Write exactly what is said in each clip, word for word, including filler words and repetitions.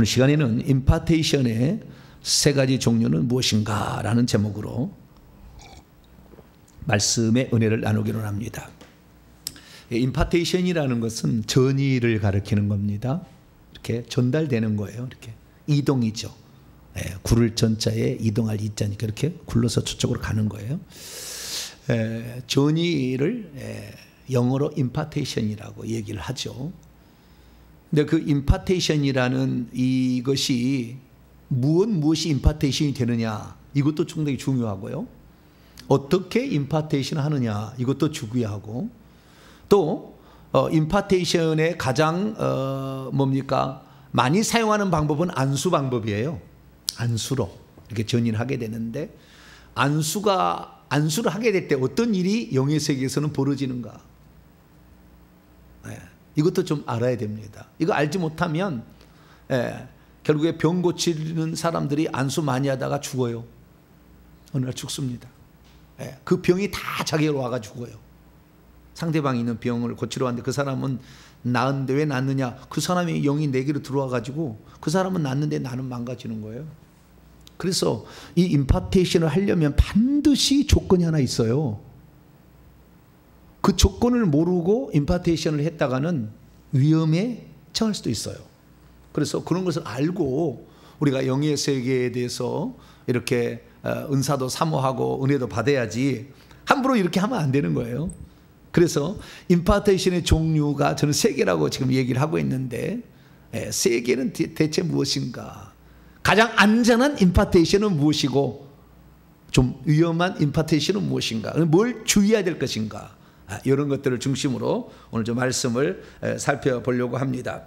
오늘 시간에는 임파테이션의 세 가지 종류는 무엇인가 라는 제목으로 말씀의 은혜를 나누기로 합니다. 임파테이션이라는 것은 전이를 가리키는 겁니다. 이렇게 전달되는 거예요. 이렇게 이동이죠. 예, 구를 전자에 이동할 이자니까 이렇게 굴러서 저쪽으로 가는 거예요. 예, 전이를 예, 영어로 임파테이션이라고 얘기를 하죠. 근데 그 임파테이션이라는 이것이 무엇 무엇이 임파테이션이 되느냐 이것도 상당히 중요하고요. 어떻게 임파테이션을 하느냐 이것도 중요하고 또 어, 임파테이션의 가장 어, 뭡니까 많이 사용하는 방법은 안수 방법이에요. 안수로 이렇게 전인하게 되는데 안수가 안수를 하게 될 때 어떤 일이 영의 세계에서는 벌어지는가? 예, 이것도 좀 알아야 됩니다. 이거 알지 못하면 예, 결국에 병 고치는 사람들이 안수 많이 하다가 죽어요. 어느 날 죽습니다. 예, 그 병이 다 자기로 와가 죽어요. 상대방이 있는 병을 고치러 왔는데 그 사람은 나은데 왜 낫느냐? 그 사람의 영이 내게로 들어와가지고 그 사람은 낫는데 나는 망가지는 거예요. 그래서 이 임파테이션을 하려면 반드시 조건이 하나 있어요. 그 조건을 모르고 임파테이션을 했다가는 위험에 처할 수도 있어요. 그래서 그런 것을 알고 우리가 영의 세계에 대해서 이렇게 은사도 사모하고 은혜도 받아야지 함부로 이렇게 하면 안 되는 거예요. 그래서 임파테이션의 종류가 저는 세 개라고 지금 얘기를 하고 있는데 세 개는 대체 무엇인가? 가장 안전한 임파테이션은 무엇이고 좀 위험한 임파테이션은 무엇인가? 뭘 주의해야 될 것인가? 이런 것들을 중심으로 오늘 좀 말씀을 살펴보려고 합니다.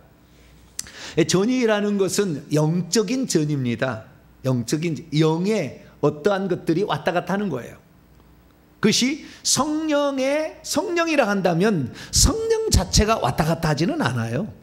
전이라는 것은 영적인 전입니다. 영적인 영의 어떠한 것들이 왔다 갔다 하는 거예요. 그것이 성령의 성령이라 한다면 성령 자체가 왔다 갔다 하지는 않아요.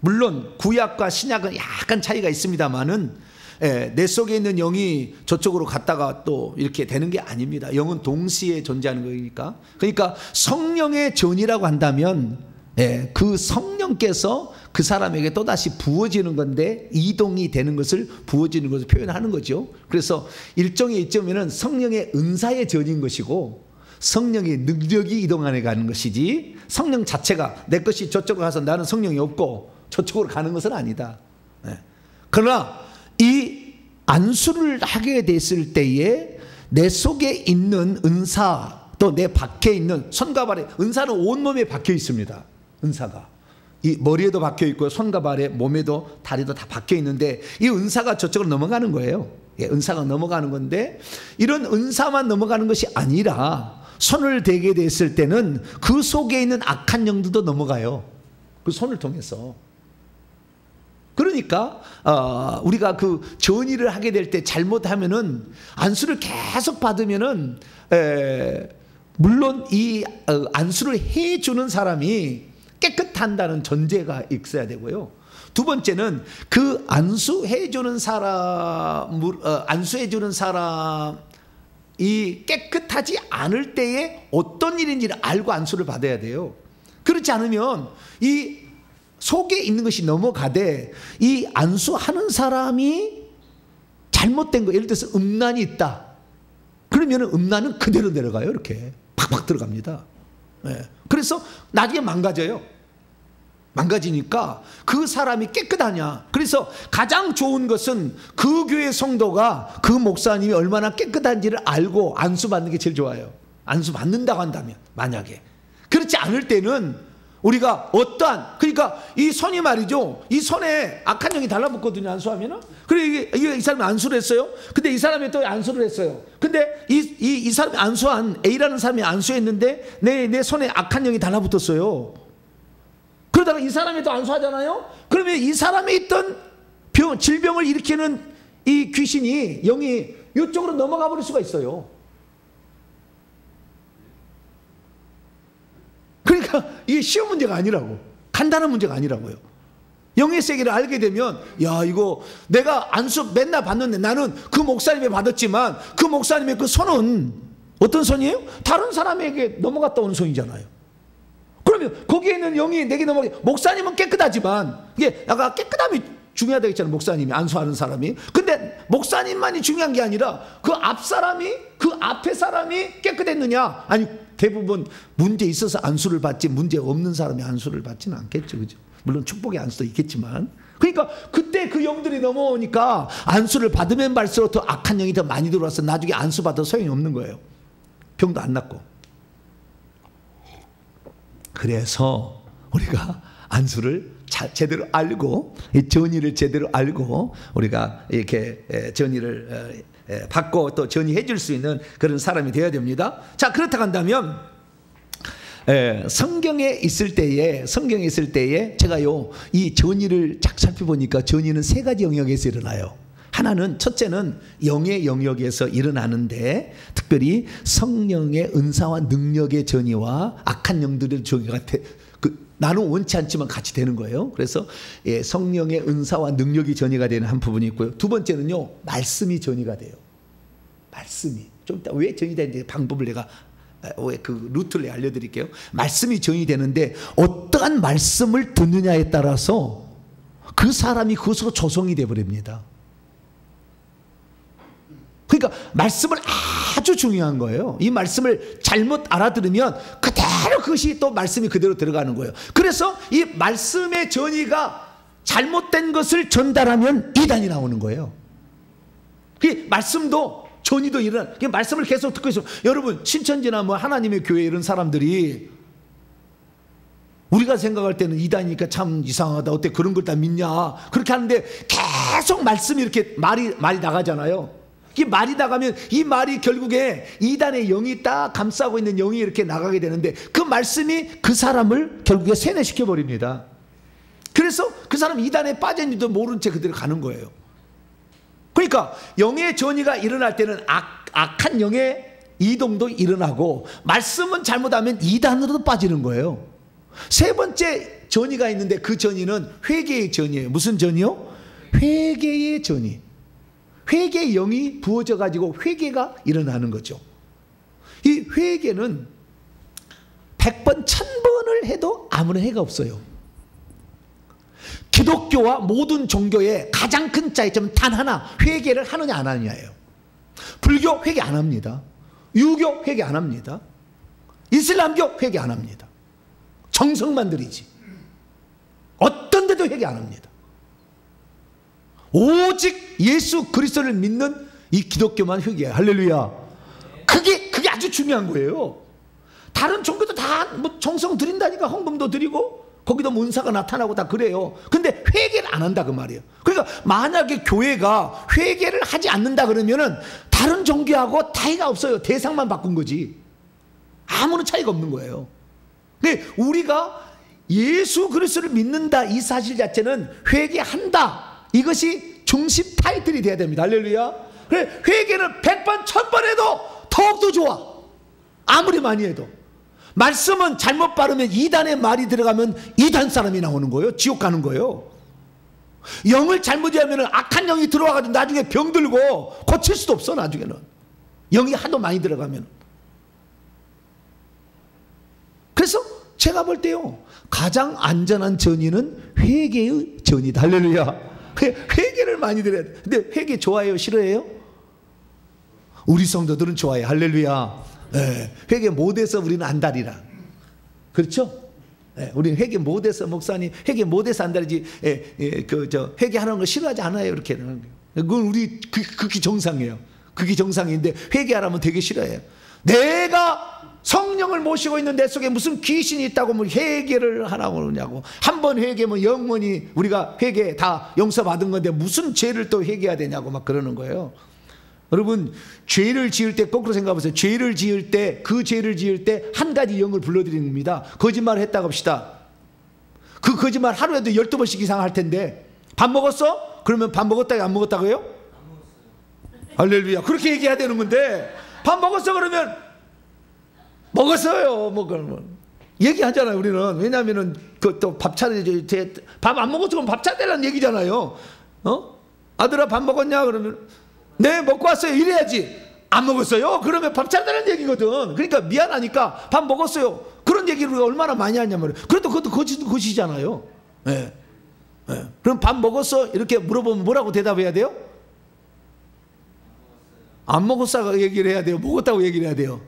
물론 구약과 신약은 약간 차이가 있습니다만은 예, 내 속에 있는 영이 저쪽으로 갔다가 또 이렇게 되는 게 아닙니다. 영은 동시에 존재하는 거니까. 그러니까 성령의 전이라고 한다면 예, 그 성령께서 그 사람에게 또다시 부어지는 건데 이동이 되는 것을 부어지는 것을 표현하는 거죠. 그래서 일종의 이점에는 성령의 은사의 전인 것이고 성령의 능력이 이동안에 가는 것이지 성령 자체가 내 것이 저쪽으로 가서 나는 성령이 없고 저쪽으로 가는 것은 아니다. 그러나 이 안수를 하게 됐을 때에 내 속에 있는 은사 또 내 밖에 있는 손과 발에 은사는 온몸에 박혀 있습니다. 은사가. 이 머리에도 박혀 있고 손과 발에 몸에도 다리도 다 박혀 있는데 이 은사가 저쪽으로 넘어가는 거예요. 예, 은사가 넘어가는 건데 이런 은사만 넘어가는 것이 아니라 손을 대게 됐을 때는 그 속에 있는 악한 영들도 넘어가요. 그 손을 통해서. 그러니까 어, 우리가 그 전의를 하게 될 때 잘못하면은 안수를 계속 받으면은 에, 물론 이 어, 안수를 해주는 사람이 깨끗한다는 전제가 있어야 되고요. 두 번째는 그 안수해주는 사람, 안수해주는 사람이 깨끗하지 않을 때에 어떤 일인지를 알고 안수를 받아야 돼요. 그렇지 않으면 이 속에 있는 것이 넘어가되 이 안수하는 사람이 잘못된 거, 예를 들어서 음란이 있다. 그러면 음란은 그대로 내려가요. 이렇게 팍팍 들어갑니다. 예. 그래서 나중에 망가져요. 망가지니까 그 사람이 깨끗하냐. 그래서 가장 좋은 것은 그 교회 성도가 그 목사님이 얼마나 깨끗한지를 알고 안수받는 게 제일 좋아요. 안수받는다고 한다면 만약에. 그렇지 않을 때는 우리가 어떠한 그러니까 이 손이 말이죠. 이 손에 악한 영이 달라붙거든요. 안수하면은. 그래 이, 이 사람이 안수를 했어요. 근데 이 사람이 또 안수를 했어요. 근데 이, 이, 이 사람이 안수한 A라는 사람이 안수했는데 내, 내 손에 악한 영이 달라붙었어요. 그러다가 이 사람이 또 안수하잖아요. 그러면 이 사람이 있던 병, 질병을 일으키는 이 귀신이 영이 이쪽으로 넘어가 버릴 수가 있어요. 그러니까 이게 쉬운 문제가 아니라고. 간단한 문제가 아니라고요. 영의 세계를 알게 되면 야 이거 내가 안수 맨날 받는데 나는 그 목사님이 받았지만 그 목사님의 그 손은 어떤 손이에요? 다른 사람에게 넘어갔다 오는 손이잖아요. 그러면 거기에 있는 영이 내게 넘어가 목사님은 깨끗하지만 이게 약간 깨끗함이 중요하다고 했잖아요. 목사님이 안수하는 사람이. 근데 목사님만이 중요한 게 아니라 그 앞 사람이, 그 앞에 사람이 깨끗했느냐. 아니 대부분 문제 있어서 안수를 받지 문제 없는 사람이 안수를 받지는 않겠죠. 그죠? 물론 축복의 안수도 있겠지만. 그러니까 그때 그 영들이 넘어오니까 안수를 받으면 받을수록 더 악한 영이 더 많이 들어와서 나중에 안수 받아도 소용이 없는 거예요. 병도 안 낫고. 그래서 우리가 안수를 잘 제대로 알고 전의를 제대로 알고 우리가 이렇게 전의를 받고 또 전의해 줄 수 있는 그런 사람이 되어야 됩니다. 자, 그렇다고 한다면 예, 성경에 있을 때에 성경에 있을 때에 제가요 이 전의를 쫙 살펴보니까 전의는 세 가지 영역에서 일어나요. 하나는 첫째는 영의 영역에서 일어나는데 특별히 성령의 은사와 능력의 전의와 악한 영들의 전의가 그, 나는 원치 않지만 같이 되는 거예요. 그래서 예, 성령의 은사와 능력이 전의가 되는 한 부분이 있고요. 두 번째는요 말씀이 전의가 돼요. 말씀이 좀 이따 왜 전의되는지 방법을 내가 그 루트를 알려드릴게요. 말씀이 정의되는데 어떠한 말씀을 듣느냐에 따라서 그 사람이 그것으로 조성이 되어버립니다. 그러니까 말씀을 아주 중요한 거예요. 이 말씀을 잘못 알아들으면 그대로 그것이 또 말씀이 그대로 들어가는 거예요. 그래서 이 말씀의 정의가 잘못된 것을 전달하면 이단이 나오는 거예요. 그 말씀도 전이도 일어나. 말씀을 계속 듣고 있으면 여러분 신천지나 뭐 하나님의 교회 이런 사람들이 우리가 생각할 때는 이단이니까 참 이상하다. 어때 그런 걸 다 믿냐. 그렇게 하는데 계속 말씀이 이렇게 말이 말이 나가잖아요. 이 말이 나가면 이 말이 결국에 이단의 영이 딱 감싸고 있는 영이 이렇게 나가게 되는데 그 말씀이 그 사람을 결국에 세뇌시켜버립니다. 그래서 그 사람 이단에 빠졌는지도 모른 채 그대로 가는 거예요. 그러니까 영의 전이가 일어날 때는 악, 악한 영의 이동도 일어나고 말씀은 잘못하면 이단으로도 빠지는 거예요. 세 번째 전이가 있는데 그 전이는 회개의 전이에요. 무슨 전이요? 회개의 전이. 회개의 영이 부어져 가지고 회개가 일어나는 거죠. 이 회개는 백 번, 천 번을 해도 아무런 해가 없어요. 기독교와 모든 종교의 가장 큰 차이점 단 하나, 회개를 하느냐 안 하느냐예요. 불교 회개 안 합니다. 유교 회개 안 합니다. 이슬람교 회개 안 합니다. 정성만 들이지. 어떤 데도 회개 안 합니다. 오직 예수 그리스도를 믿는 이 기독교만 회개해요. 할렐루야. 그게 그게 아주 중요한 거예요. 다른 종교도 다 뭐 정성 드린다니까 헌금도 드리고 거기도 은사가 나타나고 다 그래요. 근데 회개를 안 한다 그 말이에요. 그러니까 만약에 교회가 회개를 하지 않는다 그러면은 다른 종교하고 차이가 없어요. 대상만 바꾼 거지. 아무런 차이가 없는 거예요. 근데 우리가 예수 그리스도를 믿는다 이 사실 자체는 회개한다. 이것이 중심 타이틀이 돼야 됩니다. 할렐루야. 그래 회개는 백번, 천번 해도 더욱더 좋아. 아무리 많이 해도. 말씀은 잘못 바르면 이단의 말이 들어가면 이단 사람이 나오는 거예요. 지옥 가는 거예요. 영을 잘못 하면 악한 영이 들어와가지고 나중에 병들고 고칠 수도 없어 나중에는. 영이 하도 많이 들어가면. 그래서 제가 볼 때요. 가장 안전한 전의는 회개의 전의다. 할렐루야. 회개를 많이 드려야 돼. 근데 회개 좋아해요? 싫어해요? 우리 성도들은 좋아해. 할렐루야. 예, 회개 못해서 우리는 안달이라. 그렇죠? 예, 우리는 회개 못해서 목사님 회개 못해서 안달이지. 예, 예, 그 저 회개하는 거 싫어하지 않아요. 이렇게 하는 거예요. 그건 우리 극히 정상이에요. 극히 정상인데 회개하라면 되게 싫어해요. 내가 성령을 모시고 있는 내 속에 무슨 귀신이 있다고 뭐 회개를 하라고 그러냐고. 한 번 회개면 영원히 우리가 회개 다 용서받은 건데 무슨 죄를 또 회개해야 되냐고 막 그러는 거예요. 여러분 죄를 지을 때 거꾸로 생각해보세요. 죄를 지을 때 그 죄를 지을 때 한 가지 영을 불러드리는 겁니다. 거짓말을 했다고 합시다. 그 거짓말 하루에도 열두 번씩 이상 할 텐데 밥 먹었어? 그러면 밥 먹었다고 안 먹었다고요? 할렐루야. 그렇게 얘기해야 되는 건데 밥 먹었어? 그러면 먹었어요. 뭐 그러면 얘기하잖아요 우리는. 왜냐하면은 그 또 밥 차려줘. 밥 안 먹었으면 밥 차려달라는 얘기잖아요. 어? 아들아 밥 먹었냐? 그러면 네 먹고 왔어요 이래야지. 안 먹었어요? 그러면 밥 차려달라는 얘기거든. 그러니까 미안하니까 밥 먹었어요 그런 얘기를 얼마나 많이 하냐 말이에요. 그래도 그것도 거짓, 거짓이잖아요. 네. 네. 그럼 밥 먹었어? 이렇게 물어보면 뭐라고 대답해야 돼요? 안 먹었다고 얘기를 해야 돼요? 먹었다고 얘기를 해야 돼요?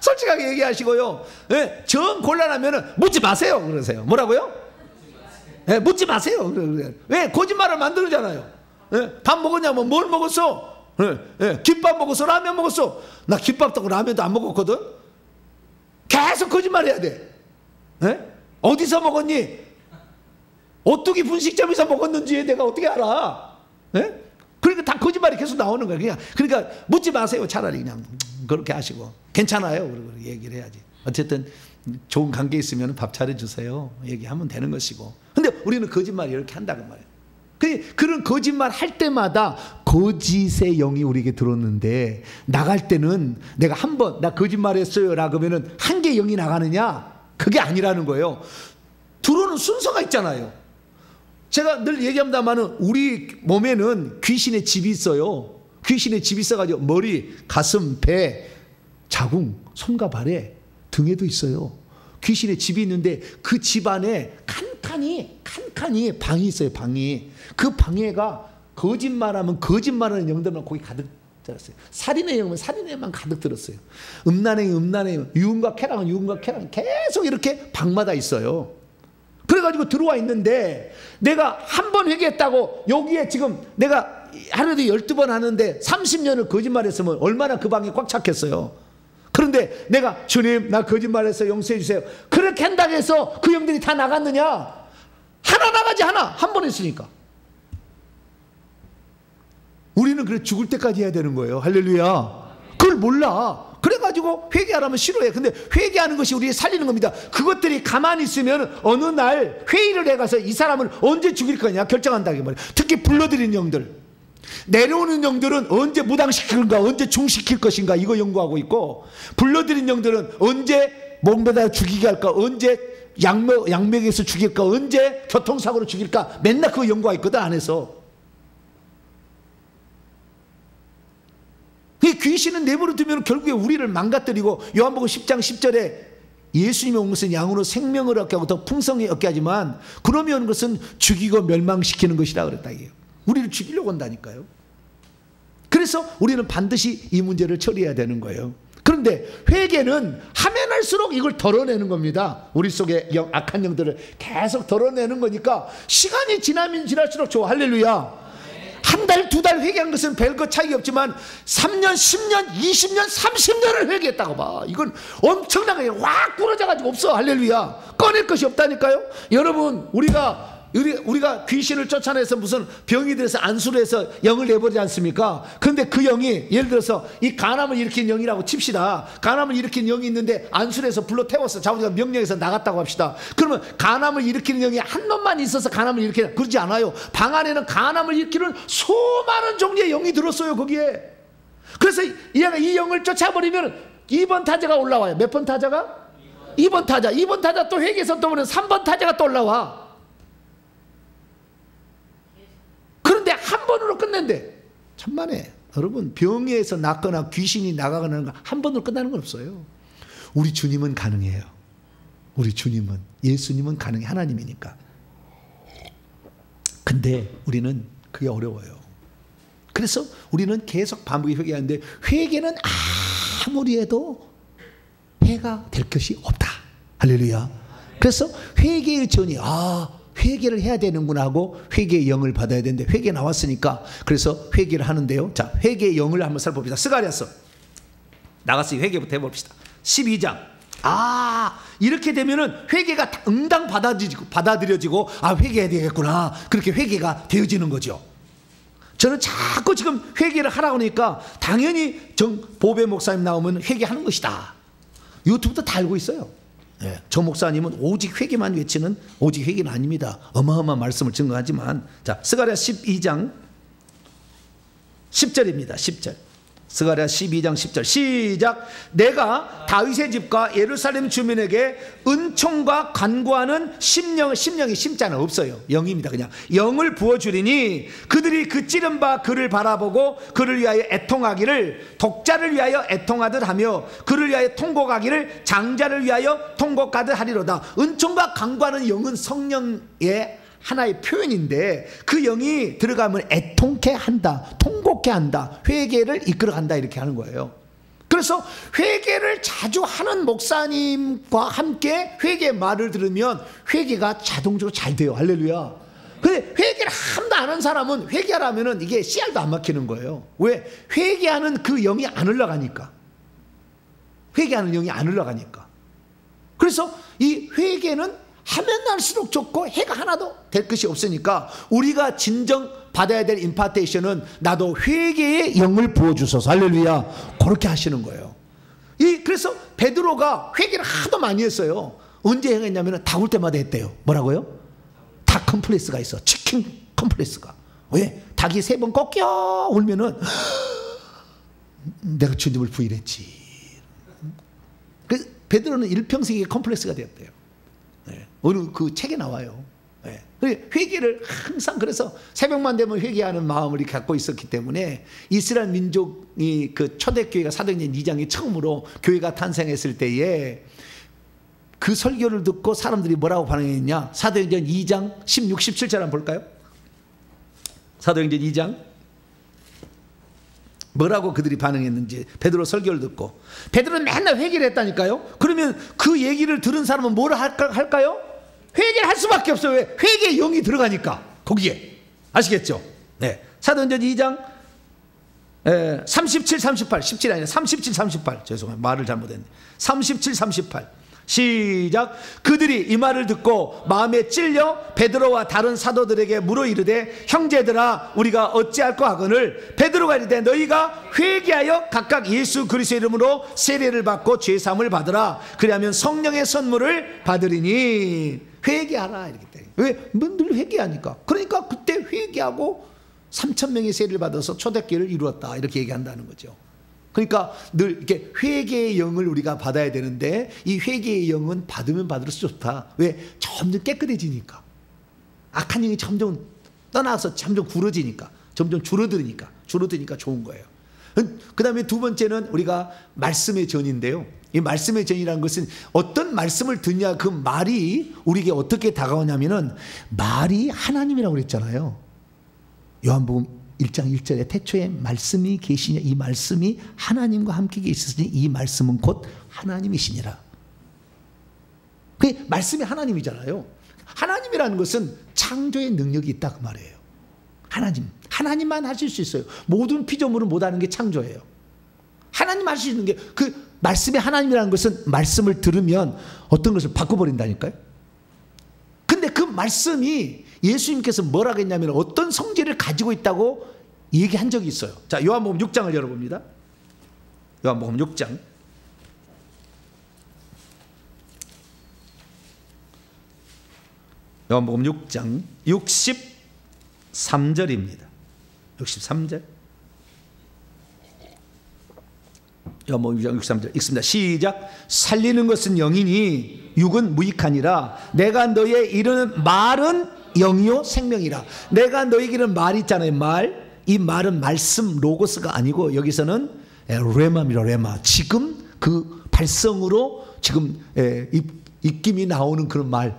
솔직하게 얘기하시고요. 네, 정 곤란하면은 묻지 마세요. 그러세요. 뭐라고요? 네, 묻지 마세요. 그래. 왜? 거짓말을 만들잖아요. 네, 밥 먹었냐면 뭘 먹었어? 네, 네, 김밥 먹었어? 라면 먹었어? 나 김밥도 고 라면도 안 먹었거든? 계속 거짓말 해야 돼. 네? 어디서 먹었니? 어떻게 분식점에서 먹었는지 내가 어떻게 알아? 네? 그러니까 다 거짓말이 계속 나오는 거야. 그냥. 그러니까 묻지 마세요. 차라리 그냥 그렇게 하시고. 괜찮아요. 그러고 얘기를 해야지. 어쨌든 좋은 관계 있으면 밥 차려주세요. 얘기하면 되는 것이고. 근데 우리는 거짓말 이렇게 한다는 말이에요. 그런 거짓말 할 때마다 거짓의 영이 우리에게 들었는데 나갈 때는 내가 한 번 나 거짓말 했어요 라고 하면 한 개 영이 나가느냐? 그게 아니라는 거예요. 들어오는 순서가 있잖아요. 제가 늘 얘기합니다만 우리 몸에는 귀신의 집이 있어요. 귀신의 집이 있어가지고 머리, 가슴, 배, 자궁, 손과 발에 등에도 있어요. 귀신의 집이 있는데 그 집 안에 칸칸이 칸칸이 방이 있어요. 방이. 그 방에가 거짓말하면 거짓말하는 영들만 거기 가득 들었어요. 살인의 영은 살인에만 가득 들었어요. 음란의 음란의 유흥과 쾌락은 유흥과 쾌락은 계속 이렇게 방마다 있어요. 그래가지고 들어와 있는데 내가 한 번 회개했다고 여기에 지금 내가 하루에도 열두 번 하는데 삼십 년을 거짓말했으면 얼마나 그 방이 꽉 찼겠어요. 그런데 내가 주님 나 거짓말해서 용서해 주세요. 그렇게 한다고 해서 그 영들이 다 나갔느냐? 하나 나가지 하나. 한 번 했으니까. 우리는 그래 죽을 때까지 해야 되는 거예요. 할렐루야. 그걸 몰라. 그래가지고 회개하라면 싫어해. 근데 회개하는 것이 우리를 살리는 겁니다. 그것들이 가만히 있으면 어느 날 회의를 해가서 이 사람을 언제 죽일 거냐 결정한다기 말이에요. 특히 불러들인 영들. 내려오는 영들은 언제 무당시킬까 언제 중시킬 것인가 이거 연구하고 있고 불러들인 영들은 언제 몸에다 죽이게 할까 언제 양맥, 양맥에서 죽일까 언제 교통사고로 죽일까 맨날 그거 연구하고 있거든 안에서. 이 귀신은 내버려 두면 결국에 우리를 망가뜨리고 요한복음 십 장 십 절에 예수님이 온 것은 양으로 생명을 얻게 하고 더 풍성히 얻게 하지만 그러면 것은 죽이고 멸망시키는 것이라 그랬다 이게요. 우리를 죽이려고 한다니까요. 그래서 우리는 반드시 이 문제를 처리해야 되는 거예요. 그런데 회개는 하면 할수록 이걸 덜어내는 겁니다. 우리 속에 영, 악한 영들을 계속 덜어내는 거니까 시간이 지나면 지날수록 좋아. 할렐루야. 한 달, 두 달 회개한 것은 별거 차이 없지만 삼 년, 십 년, 이십 년, 삼십 년을 회개했다고 봐. 이건 엄청나게 확 부러져가지고 없어. 할렐루야. 꺼낼 것이 없다니까요. 여러분 우리가 우리가 귀신을 쫓아내서 무슨 병이 들어서 안수를 해서 영을 내버리지 않습니까? 근데 그 영이 예를 들어서 이 간암을 일으킨 영이라고 칩시다. 간암을 일으킨 영이 있는데 안수를 해서 불러 태웠어. 자우지가 명령해서 나갔다고 합시다. 그러면 간암을 일으키는 영이 한 놈만 있어서 간암을 일으키냐? 그러지 않아요. 방 안에는 간암을 일으키는 수많은 종류의 영이 들었어요. 거기에. 그래서 이 영을 쫓아버리면 이 번 타자가 올라와요. 몇 번 타자가? 이 번 타자. 이 번 타자 또 회개해서 또 보면 삼 번 타자가 또 올라와. 그런데 한 번으로 끝낸대. 천만에 여러분 병에서 낫거나 귀신이 나가거나 한 번으로 끝나는 건 없어요. 우리 주님은 가능해요. 우리 주님은 예수님은 가능해. 하나님이니까. 근데 우리는 그게 어려워요. 그래서 우리는 계속 반복이 회개하는데 회개는 아무리 해도 해가 될 것이 없다. 할렐루야. 그래서 회개의 전이 아 회개를 해야 되는구나 하고 회개의 영을 받아야 되는데 회개 나왔으니까 그래서 회개를 하는데요. 자, 회개의 영을 한번 살펴봅시다. 스가랴서 나갔으니 회개부터 해봅시다. 십이 장. 아 이렇게 되면은 회개가 응당 받아들여지고, 받아들여지고 아 회개해야 되겠구나 그렇게 회개가 되어지는 거죠. 저는 자꾸 지금 회개를 하라고 하니까 당연히 정보배 목사님 나오면 회개하는 것이다. 유튜브도 다 알고 있어요. 예, 저 목사님은 오직 회개만 외치는 오직 회개는 아닙니다. 어마어마한 말씀을 증거하지만 자 스가랴 십이 장 십 절입니다. 십 절 스가랴 십이 장 십 절 시작. 내가 다윗의 집과 예루살렘 주민에게 은총과 간구하는 심령, 심령이 심자는 없어요. 영입니다. 그냥 영을 부어주리니 그들이 그 찌른 바 그를 바라보고 그를 위하여 애통하기를 독자를 위하여 애통하듯 하며 그를 위하여 통곡하기를 장자를 위하여 통곡하듯 하리로다. 은총과 간구하는 영은 성령의 하나의 표현인데 그 영이 들어가면 애통케 한다, 통곡케 한다, 회개를 이끌어간다, 이렇게 하는 거예요. 그래서 회개를 자주 하는 목사님과 함께 회개 말을 들으면 회개가 자동적으로 잘 돼요. 할렐루야. 근데 회개를 한도 안 한 사람은 회개하라면은 이게 씨알도 안 막히는 거예요. 왜? 회개하는 그 영이 안 올라가니까. 회개하는 영이 안 올라가니까. 그래서 이 회개는 하면 할수록 좋고 해가 하나도 될 것이 없으니까 우리가 진정 받아야 될 임파테이션은 나도 회개의 영을 부어주소서. 할렐루야. 그렇게 하시는 거예요. 이 그래서 베드로가 회개를 하도 많이 했어요. 언제 행했냐면 다 올 때마다 했대요. 뭐라고요? 닭 컴플렉스가 있어. 치킨 컴플렉스가. 왜? 닭이 세 번 꺾여 울면은 내가 주님을 부인했지. 그래서 베드로는 일평생의 컴플렉스가 되었대요. 어느 그 책에 나와요. 예. 회개를 항상 그래서 새벽만 되면 회개하는 마음을 갖고 있었기 때문에 이스라엘 민족이 그 초대교회가 사도행전 이 장이 처음으로 교회가 탄생했을 때에 그 설교를 듣고 사람들이 뭐라고 반응했냐. 사도행전 이 장 십육, 십칠 절 한번 볼까요? 사도행전 이 장 뭐라고 그들이 반응했는지. 베드로 설교를 듣고 베드로는 맨날 회개를 했다니까요. 그러면 그 얘기를 들은 사람은 뭘 할까요? 회개를 할 수밖에 없어요. 왜? 회개의 영이 들어가니까 거기에. 아시겠죠? 네. 사도행전 이 장 삼십칠, 삼십팔 죄송해요. 말을 잘못했네. 삼십칠, 삼십팔 시작. 그들이 이 말을 듣고 마음에 찔려 베드로와 다른 사도들에게 물어 이르되 형제들아 우리가 어찌할까 하거늘 베드로가 이르되 너희가 회개하여 각각 예수 그리스도의 이름으로 세례를 받고 죄 사함을 받으라. 그리하면 성령의 선물을 받으리니 회개하라. 이렇게 돼. 왜? 늘 회개하니까. 그러니까 그때 회개하고 삼천 명이 세례를 받아서 초대교회를 이루었다. 이렇게 얘기한다는 거죠. 그러니까 늘 이렇게 회개의 영을 우리가 받아야 되는데 이 회개의 영은 받으면 받을수록 좋다. 왜? 점점 깨끗해지니까. 악한 영이 점점 떠나서 점점 굴어지니까. 점점 줄어드니까. 줄어드니까 좋은 거예요. 그 다음에 두 번째는 우리가 말씀의 전인데요. 이 말씀의 전이라는 것은 어떤 말씀을 듣냐 그 말이 우리에게 어떻게 다가오냐면은 말이 하나님이라고 그랬잖아요. 요한복음 일 장 일 절에 태초에 말씀이 계시냐 이 말씀이 하나님과 함께 계시니 이 말씀은 곧 하나님이시니라. 그 말씀이 하나님이잖아요. 하나님이라는 것은 창조의 능력이 있다 그 말이에요. 하나님. 하나님만 하실 수 있어요. 모든 피조물은 못하는 게 창조예요. 하나님 하실 수 있는 게 그 말씀이 하나님이라는 것은 말씀을 들으면 어떤 것을 바꿔버린다니까요. 근데 그 말씀이 예수님께서 뭐라고 했냐면 어떤 성질을 가지고 있다고 얘기한 적이 있어요. 자, 요한복음 육 장을 열어봅니다. 요한복음 육 장. 요한복음 육 장 육십삼 절입니다. 육십삼 절. 요한복음 육 장 육십삼 절 읽습니다. 시작. 살리는 것은 영이니 육은 무익하니라. 내가 너희에게 이르는 말은 영이요 생명이라. 내가 너희에게는 말 있잖아요. 말. 이 말은 말씀 로고스가 아니고 여기서는 레마입니다. 레마. 지금 그 발성으로 지금 입김이 나오는 그런 말.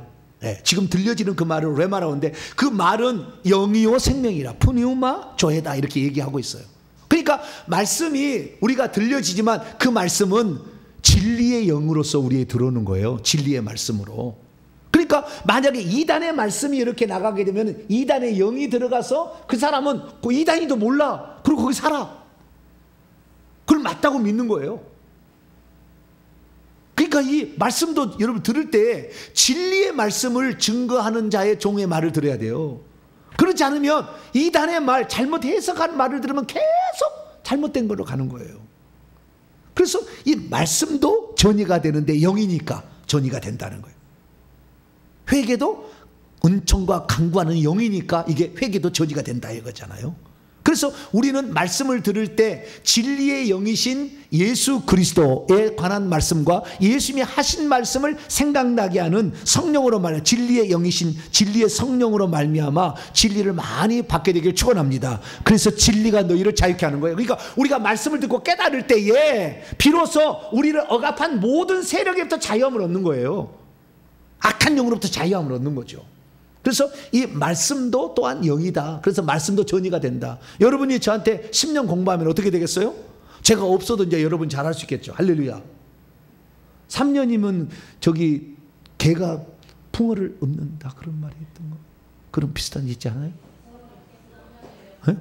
지금 들려지는 그 말을 레마라고 하는데 그 말은 영이요 생명이라. 푸니우마 조에다 이렇게 얘기하고 있어요. 그러니까 말씀이 우리가 들려지지만 그 말씀은 진리의 영으로서 우리에 들어오는 거예요. 진리의 말씀으로. 그러니까 만약에 이단의 말씀이 이렇게 나가게 되면 이단의 영이 들어가서 그 사람은 그 이단이도 몰라. 그리고 거기 살아. 그걸 맞다고 믿는 거예요. 그러니까 이 말씀도 여러분 들을 때 진리의 말씀을 증거하는 자의 종의 말을 들어야 돼요. 그렇지 않으면 이단의 말, 잘못 해석한 말을 들으면 계속 잘못된 걸로 가는 거예요. 그래서 이 말씀도 전이가 되는데 영이니까 전이가 된다는 거예요. 회개도 은총과 간구하는 영이니까 이게 회개도 저지가 된다 이거잖아요. 그래서 우리는 말씀을 들을 때 진리의 영이신 예수 그리스도에 관한 말씀과 예수님이 하신 말씀을 생각나게 하는 성령으로 말미암아 진리의 영이신 진리의 성령으로 말미암아 진리를 많이 받게 되길 축원합니다. 그래서 진리가 너희를 자유케 하는 거예요. 그러니까 우리가 말씀을 듣고 깨달을 때에 비로소 우리를 억압한 모든 세력에부터 자유함을 얻는 거예요. 악한 영으로부터 자유함을 얻는 거죠. 그래서 이 말씀도 또한 영이다. 그래서 말씀도 전이가 된다. 여러분이 저한테 십 년 공부하면 어떻게 되겠어요? 제가 없어도 이제 여러분 잘할 수 있겠죠. 할렐루야. 삼 년이면 저기 개가 풍어를 읊는다 그런 말이 있던 거. 그런 비슷한 게 있지 않아요? 네?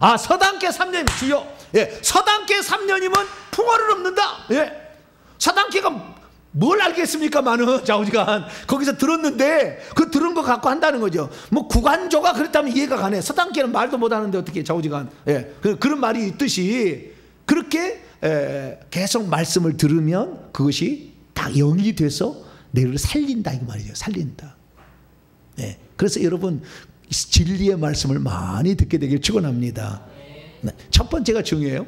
아, 서당께 삼 년 주여. 예, 서당께 삼 년이면 풍어를 읊는다. 예, 서당께가 뭘 알겠습니까? 많은 좌우지간 거기서 들었는데 그 들은 거 갖고 한다는 거죠. 뭐 구관조가 그랬다면 이해가 가네. 서당께는 말도 못하는데 어떻게 좌우지간. 예, 그런 말이 있듯이 그렇게 예, 계속 말씀을 들으면 그것이 다 영이 돼서 내를 살린다 이 말이죠. 살린다. 예, 그래서 여러분 진리의 말씀을 많이 듣게 되길 축원합니다. 네, 첫 번째가 중요해요.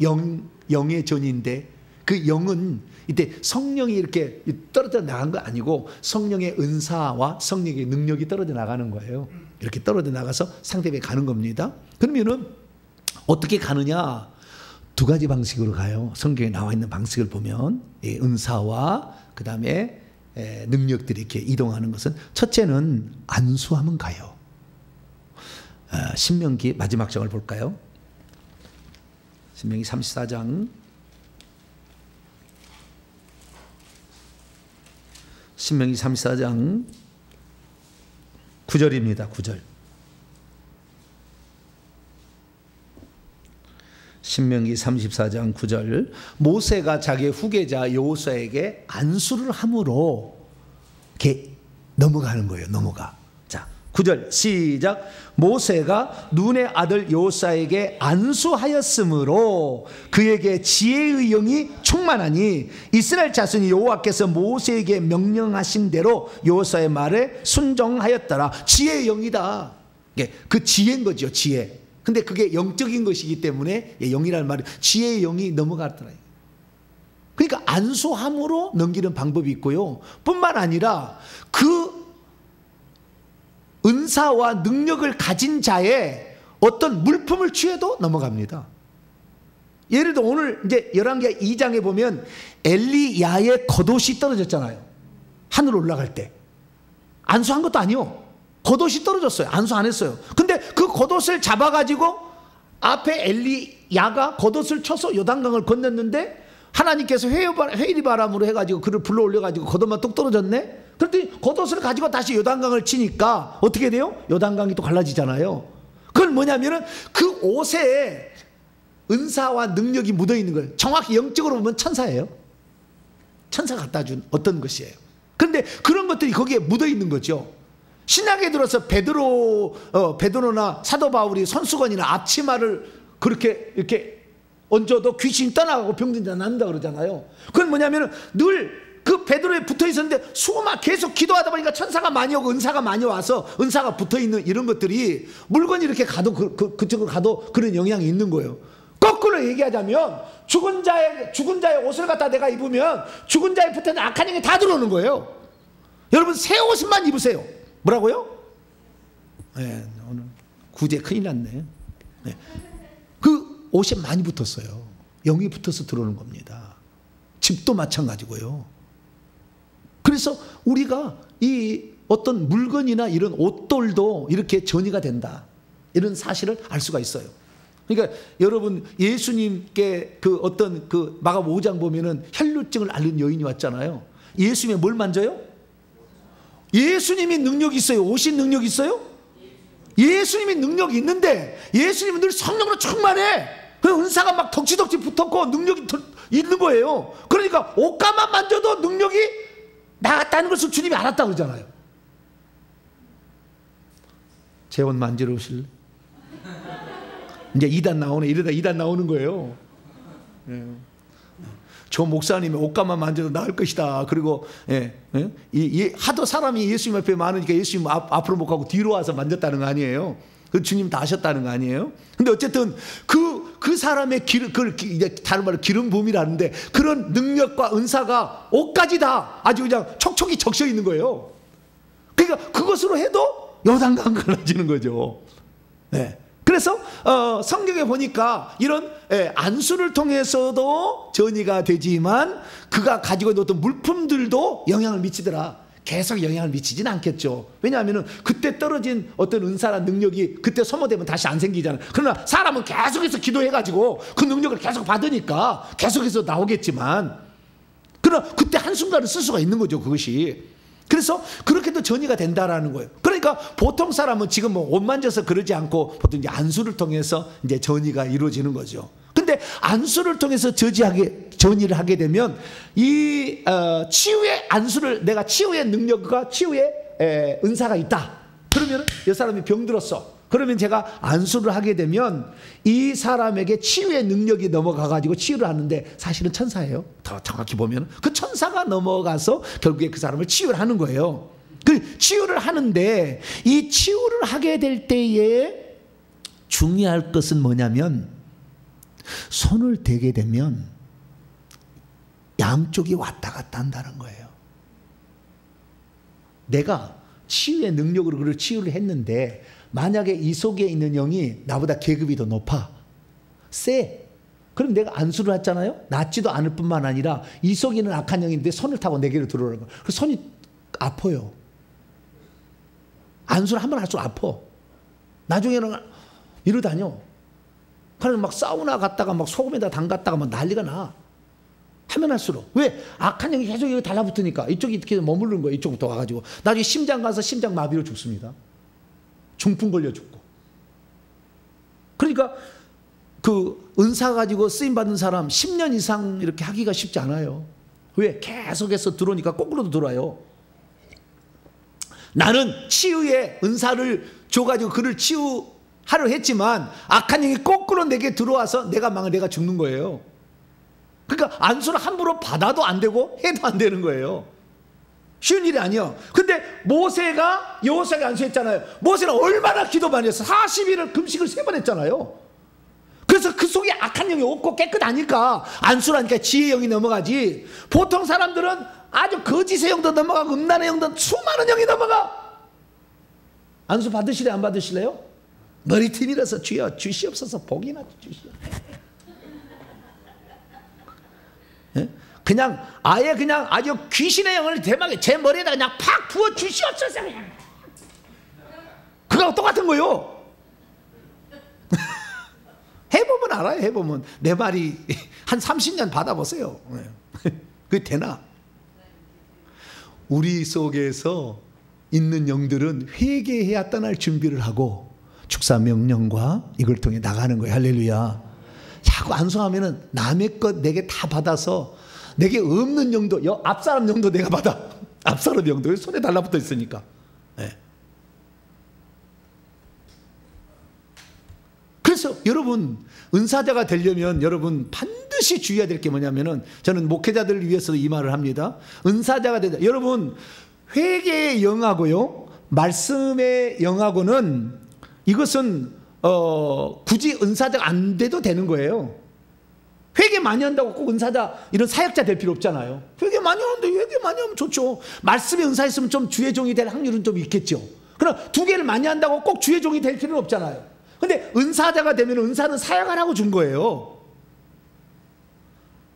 영, 영의 전인데 그 영은 이때 성령이 이렇게 떨어져 나간 거 아니고 성령의 은사와 성령의 능력이 떨어져 나가는 거예요. 이렇게 떨어져 나가서 상대방에 가는 겁니다. 그러면은 어떻게 가느냐? 두 가지 방식으로 가요. 성경에 나와 있는 방식을 보면 예, 은사와 그 다음에 예, 능력들이 이렇게 이동하는 것은 첫째는 안수하면 가요. 아, 신명기 마지막 장을 볼까요? 신명기 삼십사 장 신명기 삼십사 장 구 절입니다. 구 절. 신명기 삼십사 장 구 절. 모세가 자기의 후계자 여호수아에게 안수를 함으로 이렇게 넘어가는 거예요. 넘어가. 자, 구 절 시작. 모세가 눈의 아들 여호수아에게 안수하였으므로 그에게 지혜의 영이 충만하니 이스라엘 자손이 여호와께서 모세에게 명령하신 대로 여호수아의 말에 순종하였더라. 지혜의 영이다. 그 지혜인 거죠. 지혜. 근데 그게 영적인 것이기 때문에 영이라는 말이 지혜의 영이 넘어갔더라. 그러니까 안수함으로 넘기는 방법이 있고요. 뿐만 아니라 그 은사와 능력을 가진 자의 어떤 물품을 취해도 넘어갑니다. 예를 들어 오늘 이제 열왕기하 이 장에 보면 엘리야의 겉옷이 떨어졌잖아요. 하늘 올라갈 때. 안수한 것도 아니요. 겉옷이 떨어졌어요. 안수 안 했어요. 근데 그 겉옷을 잡아가지고 앞에 엘리야가 겉옷을 쳐서 요단강을 건넜는데 하나님께서 회의 바람으로 해가지고 그를 불러 올려가지고 겉옷만 뚝 떨어졌네. 그랬더니 겉옷을 가지고 다시 요단강을 치니까 어떻게 돼요? 요단강이 또 갈라지잖아요. 그건 뭐냐면은 그 옷에 은사와 능력이 묻어 있는 거예요. 정확히 영적으로 보면 천사예요. 천사 갖다 준 어떤 것이에요. 그런데 그런 것들이 거기에 묻어 있는 거죠. 신약에 들어서 베드로, 어, 베드로나 사도 바울이 손수건이나 앞치마를 그렇게 이렇게 얹어도 귀신이 떠나가고 병든자 난다 그러잖아요. 그건 뭐냐면 늘 그 베드로에 붙어 있었는데 수고만 계속 기도하다 보니까 천사가 많이 오고 은사가 많이 와서 은사가 붙어 있는 이런 것들이 물건이 이렇게 가도 그, 그, 그쪽으로 가도 그런 영향이 있는 거예요. 거꾸로 얘기하자면 죽은 자의, 죽은 자의 옷을 갖다 내가 입으면 죽은 자에 붙어 있는 악한 영이 다 들어오는 거예요. 여러분 새 옷만 입으세요. 뭐라고요? 네, 오늘 구제 큰일 났네. 네. 그 옷에 많이 붙었어요. 영이 붙어서 들어오는 겁니다. 집도 마찬가지고요. 그래서 우리가 이 어떤 물건이나 이런 옷돌도 이렇게 전이가 된다. 이런 사실을 알 수가 있어요. 그러니까 여러분 예수님께 그 어떤 그 마가복음 오 장 보면은 혈루증을 앓는 여인이 왔잖아요. 예수님이 뭘 만져요? 예수님이 능력이 있어요? 옷이 능력이 있어요? 예수님이 능력이 있는데 예수님은 늘 성령으로 충만해. 그 은사가 막 덕지덕지 붙었고 능력이 있는 거예요. 그러니까 옷가만 만져도 능력이 나갔다는 것을 주님이 알았다고 그러잖아요. 제 옷 만지러 오실래? 이제 이 단 나오네. 이러다 이 단 나오는 거예요. 네. 저 목사님의 옷감만 만져도 나을 것이다. 그리고 예, 예, 이, 이, 하도 사람이 예수님 앞에 많으니까 예수님 앞, 앞으로 못 가고 뒤로 와서 만졌다는 거 아니에요. 그 주님 다 하셨다는 거 아니에요? 근데 어쨌든 그, 그 사람의 기름, 그걸 이제 다른 말로 기름 부음이라는데 그런 능력과 은사가 옷까지 다 아주 그냥 촉촉이 적셔 있는 거예요. 그러니까 그것으로 해도 여단과 안 갈라지는 거죠. 네. 그래서 어, 성경에 보니까 이런 예, 안수를 통해서도 전이가 되지만 그가 가지고 있는 어떤 물품들도 영향을 미치더라. 계속 영향을 미치진 않겠죠. 왜냐하면 그때 떨어진 어떤 은사나 능력이 그때 소모되면 다시 안 생기잖아요. 그러나 사람은 계속해서 기도해가지고 그 능력을 계속 받으니까 계속해서 나오겠지만 그러나 그때 한순간을 쓸 수가 있는 거죠. 그것이. 그래서 그렇게도 전이가 된다라는 거예요. 그러니까 보통 사람은 지금 뭐 옷 만져서 그러지 않고 보통 이제 안수를 통해서 이제 전이가 이루어지는 거죠. 근데 안수를 통해서 저지하게 전이를 하게 되면 이 어, 치유의 안수를 내가 치유의 능력과 치유의 에, 은사가 있다. 그러면 이 사람이 병들었어. 그러면 제가 안수를 하게 되면 이 사람에게 치유의 능력이 넘어가가지고 치유를 하는데 사실은 천사예요. 더 정확히 보면 그 천사가 넘어가서 결국에 그 사람을 치유를 하는 거예요. 그 치유를 하는데 이 치유를 하게 될 때에 중요할 것은 뭐냐면 손을 대게 되면 양쪽이 왔다 갔다 한다는 거예요. 내가 치유의 능력으로 그를 치유를 했는데 만약에 이 속에 있는 영이 나보다 계급이 더 높아. 세. 그럼 내가 안수를 했잖아요. 낫지도 않을 뿐만 아니라 이 속에 있는 악한 영인데 손을 타고 내게로 들어오는 거예요. 그래서 손이 아파요. 안수를 하면 할수록 아파. 나중에는 이러다뇨. 그래서 막 사우나 갔다가 막 소금에다 담갔다가 막 난리가 나. 하면 할수록. 왜? 악한 영이 계속 여기 달라붙으니까 이쪽이 이렇게 머무르는 거예요. 이쪽부터 와가지고. 나중에 심장 가서 심장 마비로 죽습니다. 중풍 걸려 죽고. 그러니까 그 은사 가지고 쓰임받은 사람 십 년 이상 이렇게 하기가 쉽지 않아요. 왜? 계속해서 들어오니까 거꾸로도 들어와요. 나는 치유의 은사를 줘가지고 그를 치유하려 했지만 악한 영이 거꾸로 내게 들어와서 내가 망해 내가 죽는 거예요. 그러니까 안수를 함부로 받아도 안 되고 해도 안 되는 거예요. 쉬운 일이 아니에요. 근데 모세가 여호수아에게 안수했잖아요. 모세는 얼마나 기도 많이 했어. 사십 일을 금식을 세 번 했잖아요. 그래서 그 속에 악한 영이 없고 깨끗하니까 안수라니까 지혜의 영이 넘어가지. 보통 사람들은 아주 거짓의 영도 넘어가고 음란의 영도 수많은 영이 넘어가. 안수 받으실래요? 안 받으실래요? 머리맡이라서 주여 주시옵소서 복이나 주시옵소서. 네? 그냥 아예 그냥 아주 귀신의 영을 대망에 제 머리에다 그냥 팍 부어 주시옵소서. 그거하고 똑같은 거요. 해보면 알아요. 해보면 내 말이 한 삼십 년 받아보세요. 그게 되나? 우리 속에서 있는 영들은 회개해야 떠날 준비를 하고 축사 명령과 이걸 통해 나가는 거예요. 할렐루야. 자꾸 안수하면은 남의 것 내게 다 받아서. 내게 없는 영도, 앞사람 영도 내가 받아. 앞사람 영도 손에 달라붙어 있으니까. 네. 그래서 여러분 은사자가 되려면 여러분 반드시 주의해야 될 게 뭐냐면은 저는 목회자들을 위해서 이 말을 합니다. 은사자가 되자 여러분 회개의 영하고요 말씀의 영하고는 이것은 어, 굳이 은사자가 안 돼도 되는 거예요. 회개 많이 한다고 꼭 은사자 이런 사역자 될 필요 없잖아요. 회개 많이 하는데 회개 많이 하면 좋죠. 말씀에 은사 있으면 좀 주의 종이 될 확률은 좀 있겠죠. 그러나 두 개를 많이 한다고 꼭 주의 종이 될 필요는 없잖아요. 근데 은사자가 되면 은사는 사역을 하고 준 거예요.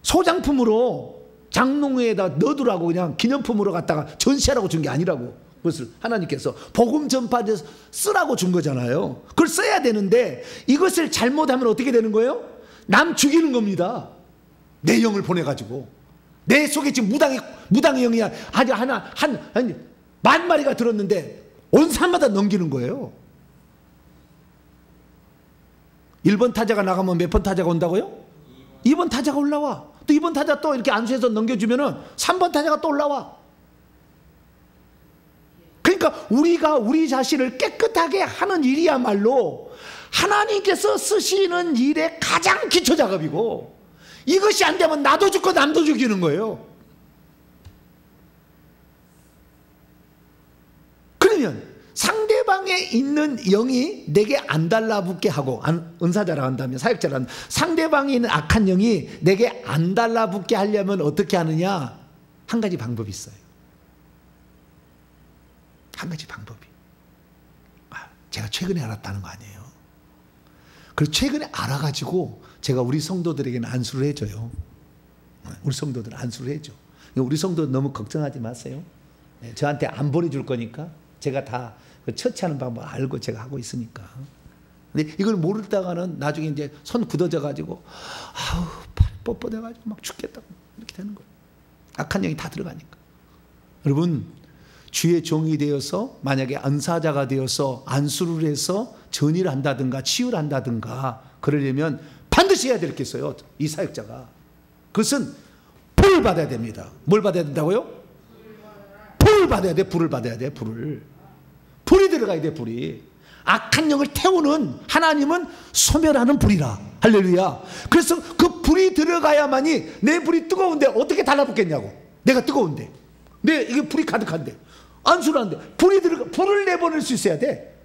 소장품으로 장롱에다 넣어두라고 그냥 기념품으로 갖다가 전시하라고 준 게 아니라고. 그것을 하나님께서 복음 전파에서 쓰라고 준 거잖아요. 그걸 써야 되는데 이것을 잘못하면 어떻게 되는 거예요? 남 죽이는 겁니다. 내 영을 보내가지고. 내 속에 지금 무당의, 무당의 영이 아주 하나, 한, 한, 만 마리가 들었는데 온 사람마다 넘기는 거예요. 일 번 타자가 나가면 몇 번 타자가 온다고요? 이 번 타자가 올라와. 또 이 번 타자 또 이렇게 안수해서 넘겨주면은 삼 번 타자가 또 올라와. 그러니까 우리가 우리 자신을 깨끗하게 하는 일이야말로 하나님께서 쓰시는 일의 가장 기초 작업이고 이것이 안 되면 나도 죽고 남도 죽이는 거예요. 그러면 상대방에 있는 영이 내게 안 달라붙게 하고, 은사자라고 한다면, 사역자라고 한다면, 상대방에 있는 악한 영이 내게 안 달라붙게 하려면 어떻게 하느냐? 한 가지 방법이 있어요. 한 가지 방법이. 제가 최근에 알았다는 거 아니에요. 그리고 최근에 알아가지고 제가 우리 성도들에게는 안수를 해줘요. 우리 성도들은 안수를 해줘. 우리 성도들 너무 걱정하지 마세요. 저한테 안 보내줄 거니까. 제가 다 처치하는 방법 알고 제가 하고 있으니까. 근데 이걸 모르다가는 나중에 이제 손 굳어져가지고, 아우, 팔 뻣뻣해가지고 막 죽겠다고. 이렇게 되는 거예요. 악한 영이 다 들어가니까. 여러분, 주의 종이 되어서 만약에 안사자가 되어서 안수를 해서 전의를 한다든가 치유를 한다든가 그러려면 반드시 해야 되겠어요. 이 사역자가. 그것은 불을 받아야 됩니다. 뭘 받아야 된다고요? 불을 받아야 돼. 불을 받아야 돼. 불을. 불이 들어가야 돼. 불이. 악한 영을 태우는 하나님은 소멸하는 불이라. 할렐루야. 그래서 그 불이 들어가야만이, 내 불이 뜨거운데 어떻게 달라붙겠냐고. 내가 뜨거운데. 내 이게 불이 가득한데. 안수라는데. 불이 들어가, 불을 내보낼 수 있어야 돼.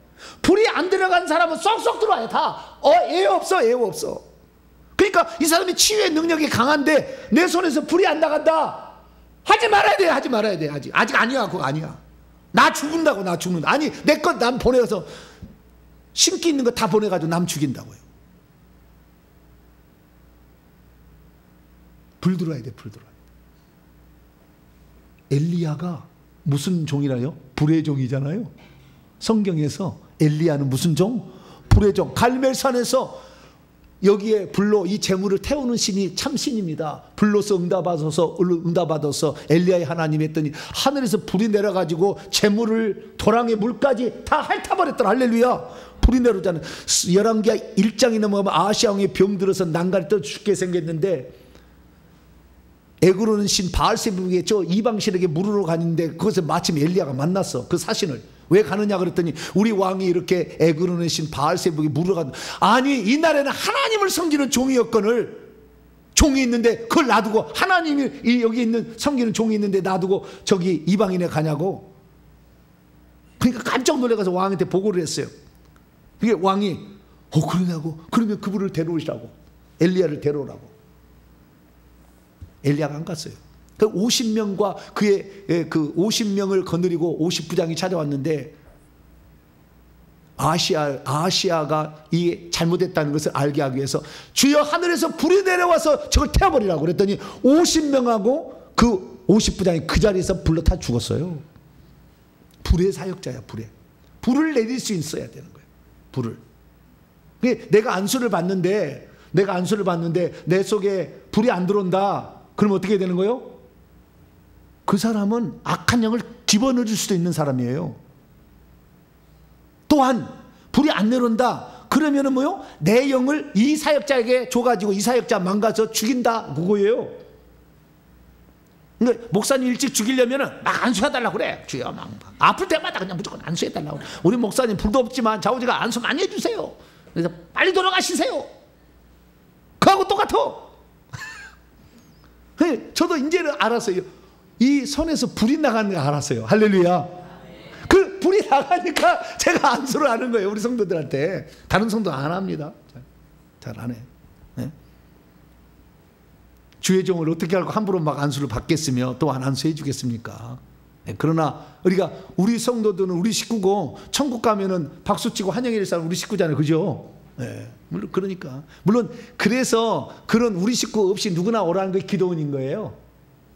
불이 안 들어간 사람은 쏙쏙 들어와요. 다. 어, 예 없어. 예 없어. 그러니까 이 사람이 치유의 능력이 강한데 내 손에서 불이 안 나간다. 하지 말아야 돼. 하지 말아야 돼. 아직 아직 아니야. 그거 아니야. 나 죽는다고. 나 죽는다. 아니, 내 것 남 보내서 신기 있는 거 다 보내가지고 남 죽인다고요. 불 들어와야 돼. 불 들어와야 돼. 엘리야가 무슨 종이라요? 불의 종이잖아요. 성경에서 엘리야는 무슨 종? 불의 종. 갈멜산에서 여기에 불로 이 재물을 태우는 신이 참 신입니다. 불로서 응답받아서 응답받아서 엘리야의 하나님 했더니 하늘에서 불이 내려가지고 재물을 도랑에 물까지 다 핥아버렸더라. 할렐루야. 불이 내려오잖아요. 열왕기하 일 장이 넘어가면 아하시아왕이 병들어서 난간에 떠 죽게 생겼는데 애그로는 신 바알세불에게 저 이방신에게 물으러 가는데 그것을 마침 엘리야가 만났어. 그 사신을. 왜 가느냐 그랬더니 우리 왕이 이렇게 애그로는 신 바알세불에게 물으러 간다. 아니, 이날에는 하나님을 섬기는 종이었거늘 종이 있는데 그걸 놔두고, 하나님이 여기 있는 섬기는 종이 있는데 놔두고 저기 이방인에 가냐고. 그러니까 깜짝 놀라서 왕한테 보고를 했어요. 그게 왕이 어 그러냐고. 그러면 그분을 데려오시라고. 엘리야를 데려오라고. 엘리야가 안 갔어요. 그 오십 명과 그의 그 오십 명을 거느리고 오십 부장이 찾아왔는데 아시아, 아시아가 이 잘못했다는 것을 알게 하기 위해서 주여 하늘에서 불이 내려와서 저걸 태워버리라고 그랬더니 오십 명하고 그 오십 부장이 그 자리에서 불로 타 죽었어요. 불의 사역자야. 불에. 불을 내릴 수 있어야 되는 거예요. 불을. 내가 안수를 받는데 내가 안수를 받는데 내 속에 불이 안 들어온다. 그럼 어떻게 되는 거예요? 그 사람은 악한 영을 집어넣을 수도 있는 사람이에요. 또한 불이 안 내려온다. 그러면은 뭐요? 내 영을 이 사역자에게 줘가지고 이 사역자 망가서 죽인다. 그거예요. 그러니까 목사님 일찍 죽이려면은 막 안수해달라고 그래. 주여 막, 막. 아플 때마다 그냥 무조건 안수해달라고. 우리 목사님 불도 없지만 좌우지가 안수 많이 해주세요. 그래서 빨리 돌아가시세요. 그하고 똑같아. 저도 이제는 알았어요. 이 손에서 불이 나가는 걸 알았어요. 할렐루야. 그 불이 나가니까 제가 안수를 하는 거예요. 우리 성도들한테. 다른 성도 안 합니다. 잘 안 해. 네? 주의 종을 어떻게 알고 함부로 막 안수를 받겠으며 또 안 안수해 주겠습니까? 네, 그러나 우리가 우리 성도들은 우리 식구고 천국 가면은 박수치고 환영일 사람 우리 식구잖아요. 그죠? 네, 물론 그러니까 물론 그래서 그런 우리 식구 없이 누구나 오라는 게 기도원인 거예요.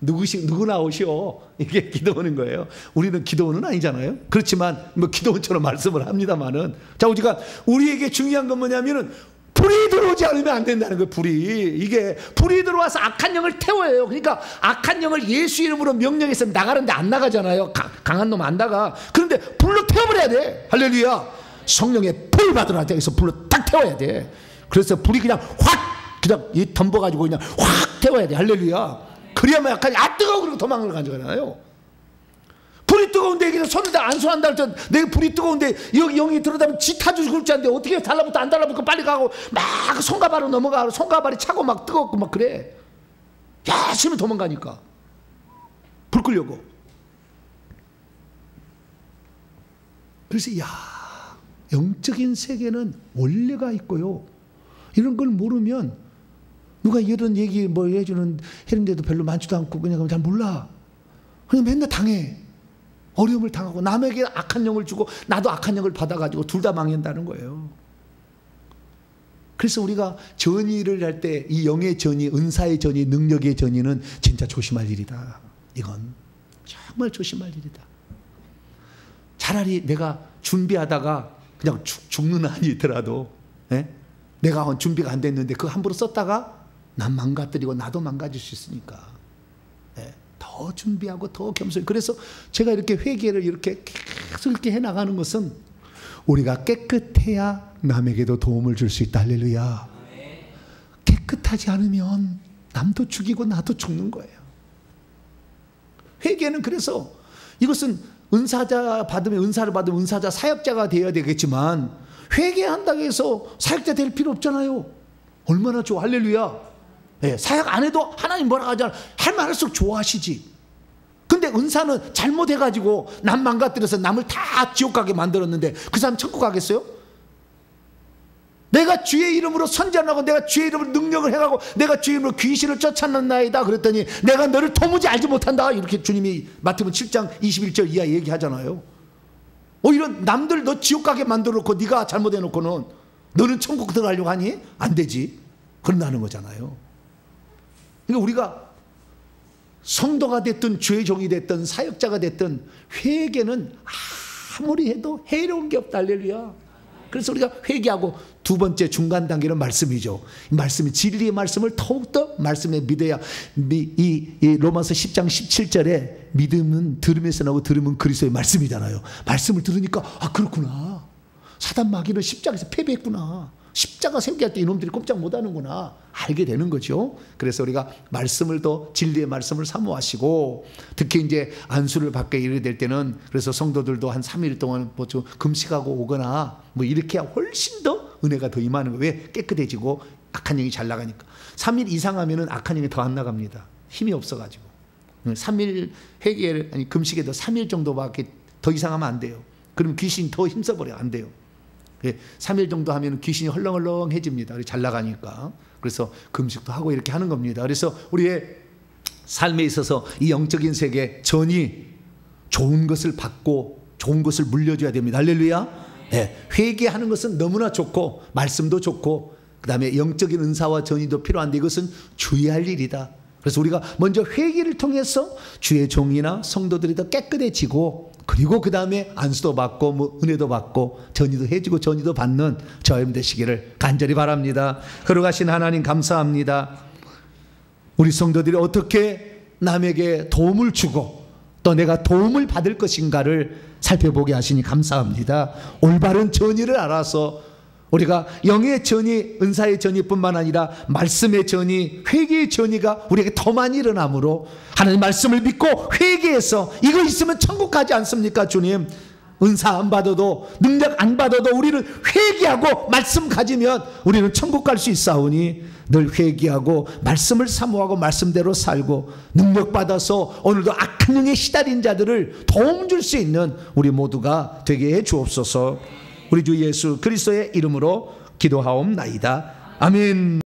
누구시 누구나 오시오. 이게 기도원인 거예요. 우리는 기도원은 아니잖아요. 그렇지만 뭐 기도원처럼 말씀을 합니다만은 자, 우리가 우리에게 중요한 건 뭐냐면은 불이 들어오지 않으면 안 된다는 거예요. 불이. 이게 불이 들어와서 악한 영을 태워요. 그러니까 악한 영을 예수 이름으로 명령해서 나가는데 안 나가잖아요. 가, 강한 놈 안 나가. 그런데 불로 태워버려야 돼. 할렐루야. 성령의 불 받으라. 여기서 불로 딱 태워야 돼. 그래서 불이 그냥 확 그냥 이 덤벼가지고 그냥 확 태워야 돼. 할렐루야. 그래야만 약간 아 뜨거워 그러고 도망을 가잖아요. 불이 뜨거운데 여기서 손을 다 안수한다 할 때 내 불이 뜨거운데 여기 영이 들어다면 지 타주고 그럴 줄 아는데 어떻게 달라붙어 안 달라붙고 빨리 가고 막 손과 발로 넘어가고 손과 발이 차고 막 뜨겁고 막 그래. 열심히 도망가니까 불 끌려고. 그래서 야, 영적인 세계는 원리가 있고요. 이런 걸 모르면 누가 이런 얘기 뭐 해주는 했는데도 별로 많지도 않고 그냥 잘 몰라. 그냥 맨날 당해. 어려움을 당하고 남에게 악한 영을 주고 나도 악한 영을 받아가지고 둘 다 망한다는 거예요. 그래서 우리가 전의를 할 때 이 영의 전의, 은사의 전의, 능력의 전의는 진짜 조심할 일이다. 이건 정말 조심할 일이다. 차라리 내가 준비하다가 그냥 죽, 죽는 한이 있더라도 예? 내가 준비가 안 됐는데 그거 함부로 썼다가 난 망가뜨리고 나도 망가질 수 있으니까 예? 더 준비하고 더 겸손히. 그래서 제가 이렇게 회개를 이렇게 계속 이렇게 해나가는 것은 우리가 깨끗해야 남에게도 도움을 줄 수 있다. 할렐루야. 깨끗하지 않으면 남도 죽이고 나도 죽는 거예요. 회개는 그래서 이것은 은사자 받으면 은사를 받으면 은사자 사역자가 되어야 되겠지만 회개한다고 해서 사역자 될 필요 없잖아요. 얼마나 좋아. 할렐루야. 예, 사역 안 해도 하나님 뭐라 하잖아. 할만 할수록 좋아하시지. 근데 은사는 잘못해가지고 남 망가뜨려서 남을 다 지옥 가게 만들었는데 그 사람 천국 가겠어요? 내가 주의 이름으로 선전하고 내가 주의 이름으로 능력을 해가고 내가 주의 이름으로 귀신을 쫓아낸나이다 그랬더니 내가 너를 도무지 알지 못한다. 이렇게 주님이 마태복음 칠 장 이십일 절 이하 얘기하잖아요. 오히려 남들 너 지옥 가게 만들어 놓고 네가 잘못해놓고는 너는 천국 들어가려고 하니? 안 되지. 그런다는 거잖아요. 그러니까 우리가 성도가 됐든 주의 종이 됐든 사역자가 됐든 회개는 아무리 해도 해로운 게 없다. 할렐루야. 그래서 우리가 회개하고 두 번째 중간 단계는 말씀이죠. 말씀이 진리의 말씀을 더욱더 말씀에 믿어야 이, 이, 이 로마서 십 장 십칠 절에 믿음은 들음에서 나오고 들음은 그리스도의 말씀이잖아요. 말씀을 들으니까 아 그렇구나. 사단 마귀는 십자가에서 패배했구나. 십자가 세우게 할 때 이놈들이 꼼짝 못하는구나. 알게 되는 거죠. 그래서 우리가 말씀을 더 진리의 말씀을 사모하시고 특히 이제 안수를 받게 이르게 될 때는 그래서 성도들도 한 삼 일 동안 뭐 좀 금식하고 오거나 뭐 이렇게 훨씬 더 은혜가 더 임하는 거예요. 왜? 깨끗해지고 악한 영이 잘 나가니까. 삼 일 이상 하면은 악한 영이 더 안 나갑니다. 힘이 없어가지고. 삼 일 회개를 아니 금식에도 삼 일 정도밖에 더 이상 하면 안 돼요. 그럼 귀신이 더 힘써버려요. 안 돼요. 삼 일 정도 하면 귀신이 헐렁헐렁해집니다. 잘 나가니까. 그래서 금식도 하고 이렇게 하는 겁니다. 그래서 우리의 삶에 있어서 이 영적인 세계 전이 좋은 것을 받고 좋은 것을 물려줘야 됩니다. 할렐루야. 네. 회개하는 것은 너무나 좋고 말씀도 좋고 그다음에 영적인 은사와 전이도 필요한데 이것은 주의할 일이다. 그래서 우리가 먼저 회개를 통해서 주의 종이나 성도들이 더 깨끗해지고 그리고 그 다음에 안수도 받고 뭐 은혜도 받고 전의도 해주고 전의도 받는 저와 여러분 되시기를 간절히 바랍니다. 걸어가신 하나님 감사합니다. 우리 성도들이 어떻게 남에게 도움을 주고 또 내가 도움을 받을 것인가를 살펴보게 하시니 감사합니다. 올바른 전의를 알아서 우리가 영의 전의, 은사의 전의뿐만 아니라 말씀의 전의, 회개의 전의가 우리에게 더 많이 일어나므로 하나님 말씀을 믿고 회개해서 이거 있으면 천국 가지 않습니까? 주님 은사 안 받아도 능력 안 받아도 우리는 회개하고 말씀 가지면 우리는 천국 갈 수 있사오니 늘 회개하고 말씀을 사모하고 말씀대로 살고 능력 받아서 오늘도 악한 영에 시달린 자들을 도움 줄 수 있는 우리 모두가 되게 해 주옵소서. 우리 주 예수 그리스도의 이름으로 기도하옵나이다. 아멘.